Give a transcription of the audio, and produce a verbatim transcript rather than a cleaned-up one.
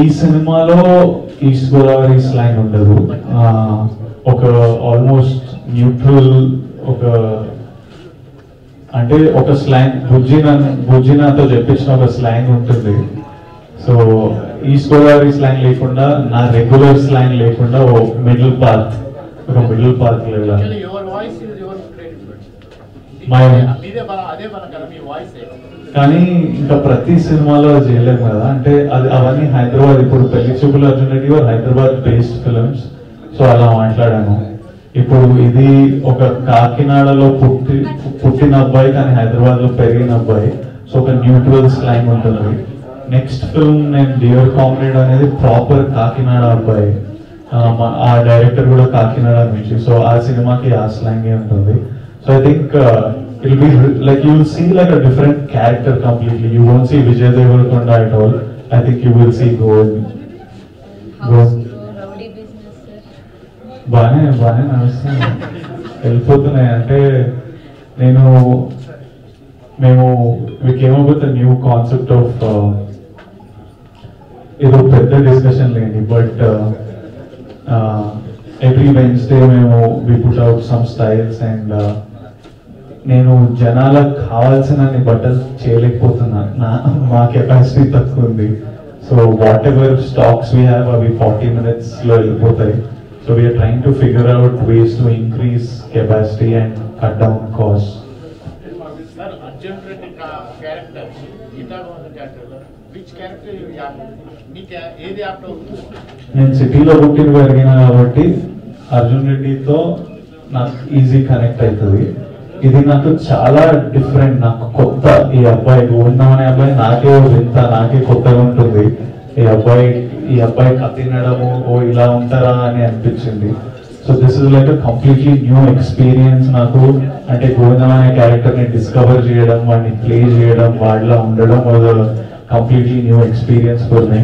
ఈ సినిమాలో east Godavari slang ఉండదు, ఒక ఆల్మోస్ట్ న్యూట్రల్, ఒక అంటే ఒక స్లాంగ్ బుజ్జిన బుజ్జినాతో చెప్పించిన ఒక స్లాంగ్ ఉంటుంది. సో ఈస్ట్ గోదావరి స్లాంగ్ లేకుండా, నా రెగ్యులర్ స్లాంగ్ లేకుండా ఓ మిడిల్ పార్క్, ఒక మిడిల్ పార్క్ లేదా కానీ ఇంకా ప్రతి సినిమాలో చేయలేము కదా, అంటే అది అవన్నీ హైదరాబాద్. ఇప్పుడు పెళ్లి చూపులు అర్జున్ రెడ్డి వారు హైదరాబాద్ బేస్డ్ ఫిల్మ్స్, సో అలా మాట్లాడాను. ఇప్పుడు ఇది ఒక కాకినాడలో పుట్టి పుట్టిన అబ్బాయి కానీ హైదరాబాద్లో పెరిగిన అబ్బాయి, సో ఒక న్యూట్రల్ స్లాంగ్ ఉంటుంది. నెక్స్ట్ ఫిల్మ్ నేను డియర్ కాంబినేటర్ అనేది ప్రాపర్ కాకినాడ అబ్బాయి, ఆ డైరెక్టర్ కూడా కాకినాడ నుంచి, సో ఆ సినిమాకి ఆ స్లాంగే ఉంటుంది. So I think uh, it'll be like you'll see like a different character completely. You won't see Vijay Devarakonda at all. I think you will see Govind. Govind. Rowdy business sir. Baane baane namaste. Elpotune ante nenu memo we came up with a new concept of idu pedda discussion lendi, but uh, uh, every Wednesday memo we put out some styles and uh, నేను జనాలకు కావాల్సినన్ని బట్టలు చేయలేకపోతున్నా, నా మా capacity తక్కువ ఉంది. So whatever stocks we have అవి forty మినిట్స్లో వెళ్ళిపోతాయి. So we're trying to figure out ways to increase capacity and cut down cost. నేను సిటీలో పుట్టిన పెరిగినా కాబట్టి అర్జున్ రెడ్డితో నాకు ఈజీ కనెక్ట్ అవుతుంది. ఇది నాకు చాలా డిఫరెంట్, నాకు కొత్త. ఈ అబ్బాయి గోవిందమనే అబ్బాయి నాకే వింత, నాకే కొత్తగా ఉంటుంది. ఈ అబ్బాయి ఈ అబ్బాయి కథ తినడము ఓ ఇలా ఉంటారా అని అనిపించింది. So this is like a completely new experience నాకు. అంటే గోవిందమనే క్యారెక్టర్ని డిస్కవర్ చేయడం, వాడిని ప్లే చేయడం, వాళ్ళ ఉండడం completely new experience for me.